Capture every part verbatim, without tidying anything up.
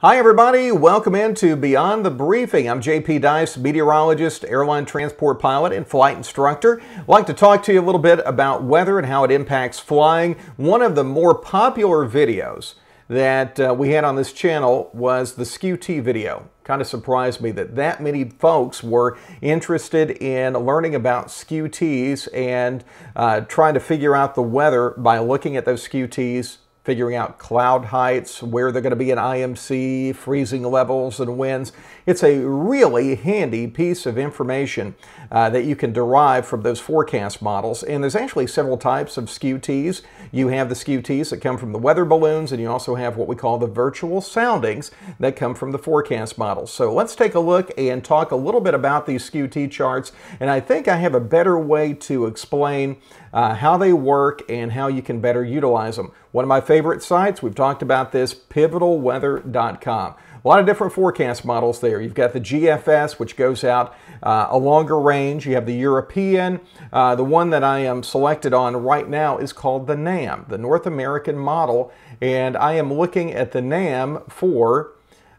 Hi everybody, welcome into Beyond the Briefing. I'm J P Dice, meteorologist, airline transport pilot, and flight instructor. I'd like to talk to you a little bit about weather and how it impacts flying. One of the more popular videos that uh, we had on this channel was the Skew-T video. Kind of surprised me that that many folks were interested in learning about Skew-Ts and uh, trying to figure out the weather by looking at those Skew-Ts, figuring out cloud heights, where they're going to be in I M C, freezing levels and winds. It's a really handy piece of information uh, that you can derive from those forecast models. And there's actually several types of Skew-Ts. You have the Skew-Ts that come from the weather balloons, and you also have what we call the virtual soundings that come from the forecast models. So let's take a look and talk a little bit about these Skew-T charts. And I think I have a better way to explain uh, how they work and how you can better utilize them. One of my favorite sites, we've talked about this, Pivotal Weather dot com. A lot of different forecast models there. You've got the G F S, which goes out uh, a longer range. You have the European. Uh, the one that I am selected on right now is called the NAM, the North American model. And I am looking at the NAM for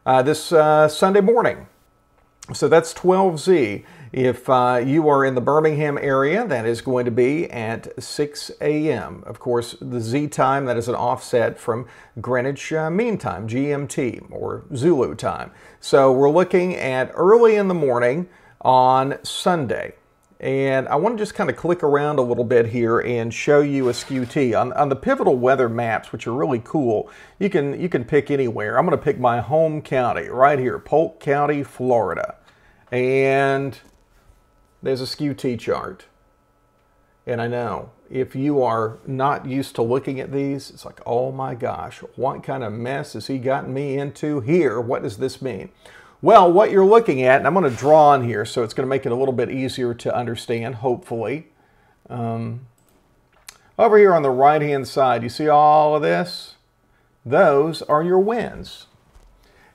uh, this uh, Sunday morning. So that's twelve Z. If uh, you are in the Birmingham area, that is going to be at six A M Of course, the Z time, that is an offset from Greenwich uh, Mean Time, G M T, or Zulu time. So we're looking at early in the morning on Sunday. And I want to just kind of click around a little bit here and show you a Skew-T. On, on the Pivotal Weather maps, which are really cool, you can, you can pick anywhere. I'm going to pick my home county right here, Polk County, Florida. And there's a Skew-T chart. And I know, if you are not used to looking at these, it's like, oh my gosh, what kind of mess has he gotten me into here? What does this mean? Well, what you're looking at, and I'm going to draw on here, so it's going to make it a little bit easier to understand, hopefully. Um, over here on the right-hand side, you see all of this? Those are your winds.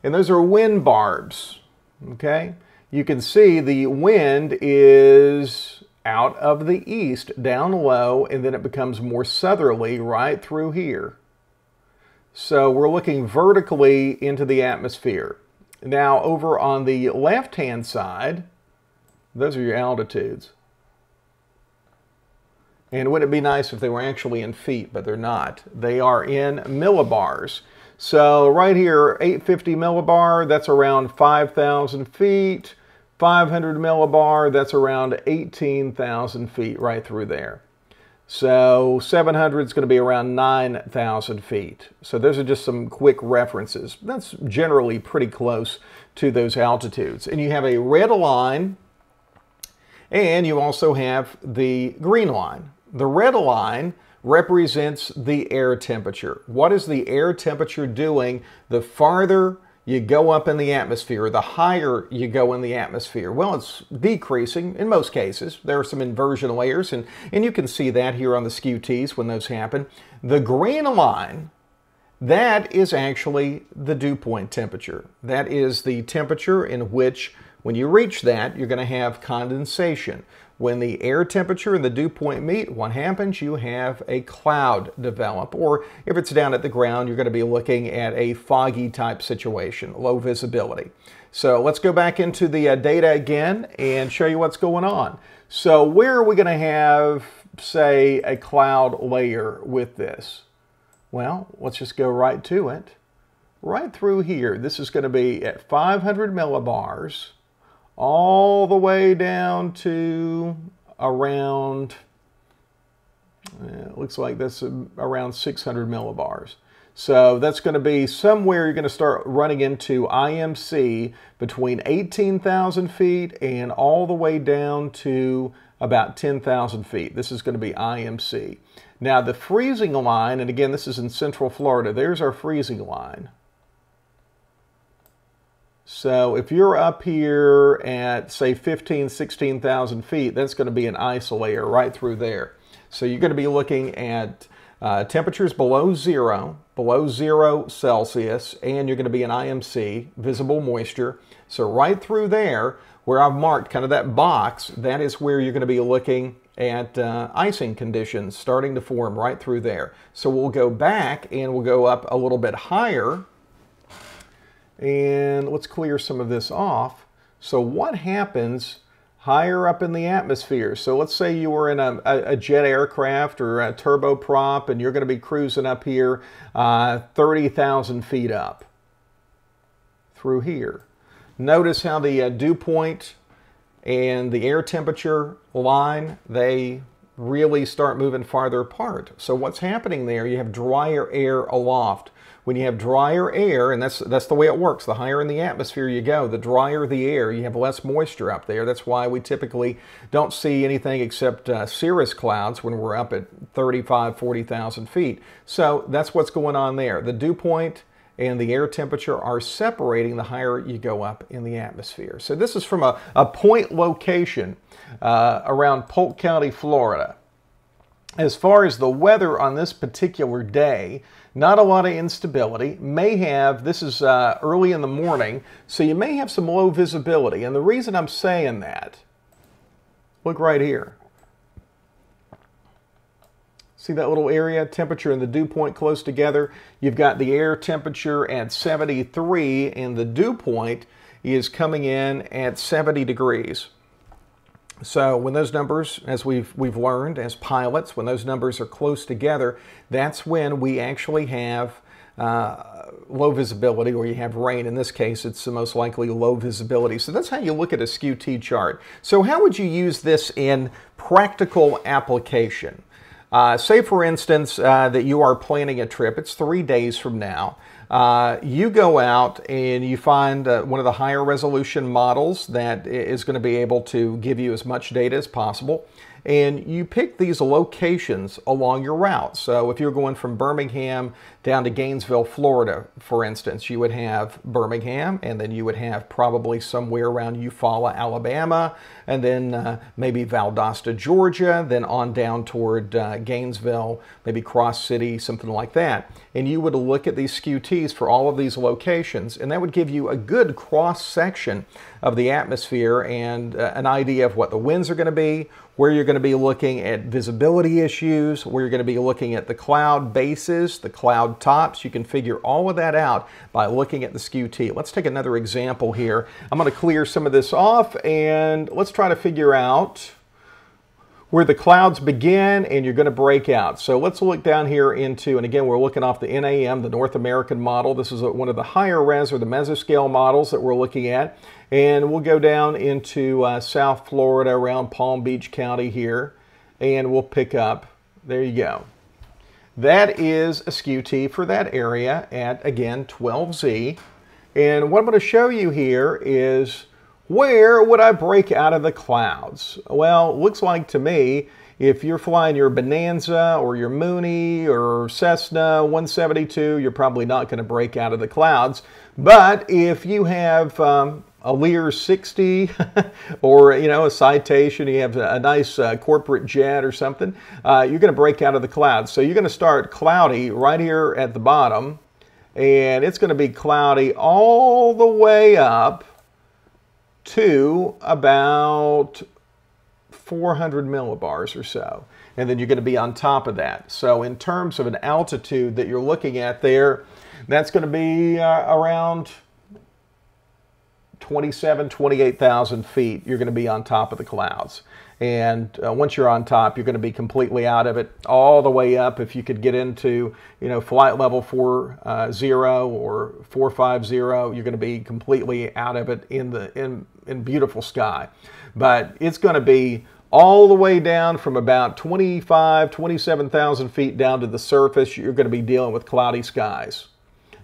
And those are wind barbs, okay? You can see the wind is out of the east, down low, and then it becomes more southerly right through here. So we're looking vertically into the atmosphere. Now, over on the left-hand side, those are your altitudes. And wouldn't it be nice if they were actually in feet, but they're not. They are in millibars. So right here, eight fifty millibar, that's around five thousand feet. five hundred millibar, that's around eighteen thousand feet right through there. So seven hundred is going to be around nine thousand feet. So those are just some quick references. That's generally pretty close to those altitudes. And you have a red line, and you also have the green line. The red line represents the air temperature. What is the air temperature doing the farther you go up in the atmosphere, the higher you go in the atmosphere? Well, it's decreasing in most cases. There are some inversion layers, and, and you can see that here on the Skew-Ts when those happen. The green line, that is actually the dew point temperature. That is the temperature in which, when you reach that, you're going to have condensation. When the air temperature and the dew point meet, what happens? You have a cloud develop. Or if it's down at the ground, you're going to be looking at a foggy type situation, low visibility. So let's go back into the uh, data again and show you what's going on. So where are we going to have, say, a cloud layer with this? Well, let's just go right to it. Right through here, this is going to be at five hundred millibars, all the way down to around, it looks like that's around six hundred millibars. So that's going to be somewhere you're going to start running into I M C between eighteen thousand feet and all the way down to about ten thousand feet. This is going to be I M C. Now the freezing line, and again this is in Central Florida, there's our freezing line. So if you're up here at, say, fifteen, sixteen thousand feet, that's going to be an ice layer right through there. So you're going to be looking at uh, temperatures below zero, below zero Celsius, and you're going to be in I M C, visible moisture. So right through there, where I've marked kind of that box, that is where you're going to be looking at uh, icing conditions starting to form right through there. So we'll go back and we'll go up a little bit higher. And let's clear some of this off. So what happens higher up in the atmosphere? So let's say you were in a, a jet aircraft or a turboprop, and you're going to be cruising up here uh, thirty thousand feet up through here. Notice how the uh, dew point and the air temperature line, they really start moving farther apart. So what's happening there? You have drier air aloft. When you have drier air, and that's that's the way it works, the higher in the atmosphere you go, the drier the air, you have less moisture up there. That's why we typically don't see anything except uh, cirrus clouds when we're up at thirty-five, forty thousand feet. So that's what's going on there. The dew point and the air temperature are separating the higher you go up in the atmosphere. So this is from a, a point location uh, around Polk County, Florida. As far as the weather on this particular day, not a lot of instability. May have, this is uh, early in the morning, so you may have some low visibility. And the reason I'm saying that, look right here. See that little area? Temperature and the dew point close together. You've got the air temperature at seventy-three, and the dew point is coming in at seventy degrees. So when those numbers, as we've, we've learned as pilots, when those numbers are close together, that's when we actually have uh, low visibility, or you have rain. In this case, it's the most likely low visibility. So that's how you look at a Skew-T chart. So how would you use this in practical application? Uh, say, for instance, uh, that you are planning a trip. It's three days from now. Uh, you go out and you find uh, one of the higher resolution models that is going to be able to give you as much data as possible. And you pick these locations along your route. So if you're going from Birmingham down to Gainesville, Florida, for instance, you would have Birmingham, and then you would have probably somewhere around Eufaula, Alabama, and then uh, maybe Valdosta, Georgia, then on down toward uh, Gainesville, maybe Cross City, something like that. And you would look at these Skew-Ts for all of these locations, and that would give you a good cross-section of the atmosphere and uh, an idea of what the winds are going to be, where you're going to be looking at visibility issues, where you're going to be looking at the cloud bases, the cloud tops. You can figure all of that out by looking at the Skew-T. Let's take another example here. I'm going to clear some of this off, and let's try to figure out where the clouds begin and you're going to break out. So let's look down here into, and again, we're looking off the N A M, the North American model. This is one of the higher res or the mesoscale models that we're looking at. And we'll go down into uh, South Florida around Palm Beach County here, and we'll pick up, there you go. That is a Skew-T for that area at, again, twelve Z. And what I'm going to show you here is, where would I break out of the clouds? Well, looks like to me, if you're flying your Bonanza or your Mooney or Cessna one seventy-two, you're probably not going to break out of the clouds. But if you have um, a Lear sixty or, you know, a Citation, you have a nice uh, corporate jet or something, uh, you're going to break out of the clouds. So you're going to start cloudy right here at the bottom, and it's going to be cloudy all the way up to about four hundred millibars or so. And then you're going to be on top of that. So in terms of an altitude that you're looking at there, that's going to be uh, around twenty-seven, twenty-eight thousand feet. You're going to be on top of the clouds. And uh, once you're on top, you're going to be completely out of it all the way up. If you could get into, you know, flight level four zero uh, or four five zero, you're going to be completely out of it in the in, in beautiful sky. But it's going to be all the way down from about twenty-five, twenty-seven thousand feet down to the surface. You're going to be dealing with cloudy skies.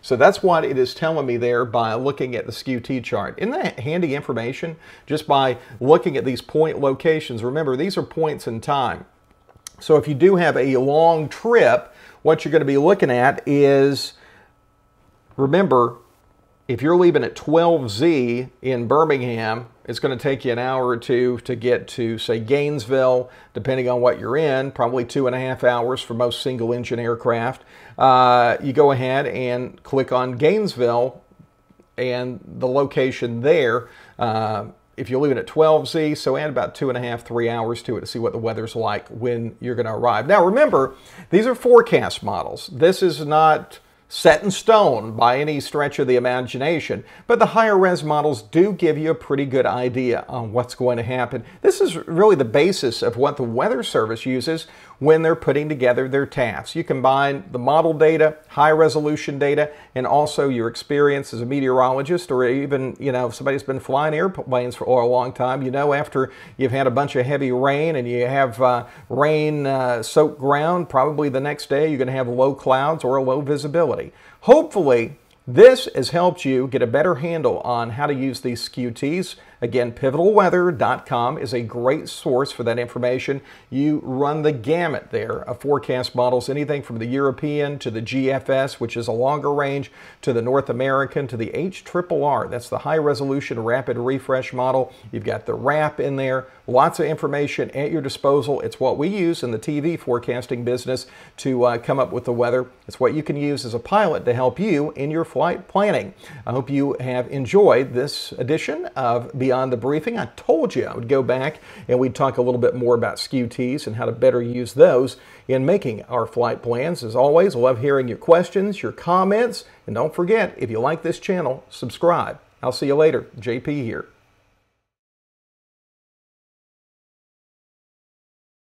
So that's what it is telling me there by looking at the Skew-T chart. Isn't that handy information? Just by looking at these point locations. Remember, these are points in time. So if you do have a long trip, what you're going to be looking at is, remember, if you're leaving at twelve Z in Birmingham, it's going to take you an hour or two to get to, say, Gainesville, depending on what you're in, probably two and a half hours for most single-engine aircraft. Uh, you go ahead and click on Gainesville and the location there. Uh, if you're leaving at twelve Z, so add about two and a half, three hours to it to see what the weather's like when you're going to arrive. Now, remember, these are forecast models. This is not set in stone by any stretch of the imagination, but the higher res models do give you a pretty good idea on what's going to happen. This is really the basis of what the Weather Service uses when they're putting together their T A Fs. You combine the model data, high resolution data, and also your experience as a meteorologist, or even, you know, if somebody's been flying airplanes for a long time, you know, after you've had a bunch of heavy rain and you have uh, rain uh, soaked ground, probably the next day you're going to have low clouds or a low visibility. Hopefully, this has helped you get a better handle on how to use these Skew-Ts. Again, Pivotal Weather dot com is a great source for that information. You run the gamut there of forecast models, anything from the European to the G F S, which is a longer range, to the North American, to the H R R R. That's the high-resolution rapid refresh model. You've got the RAP in there. Lots of information at your disposal. It's what we use in the T V forecasting business to uh, come up with the weather. It's what you can use as a pilot to help you in your flight planning. I hope you have enjoyed this edition of Beyond Beyond the Briefing. I told you I would go back and we'd talk a little bit more about Skew-Ts and how to better use those in making our flight plans. As always, love hearing your questions, your comments, and don't forget, if you like this channel, subscribe. I'll see you later. J P here.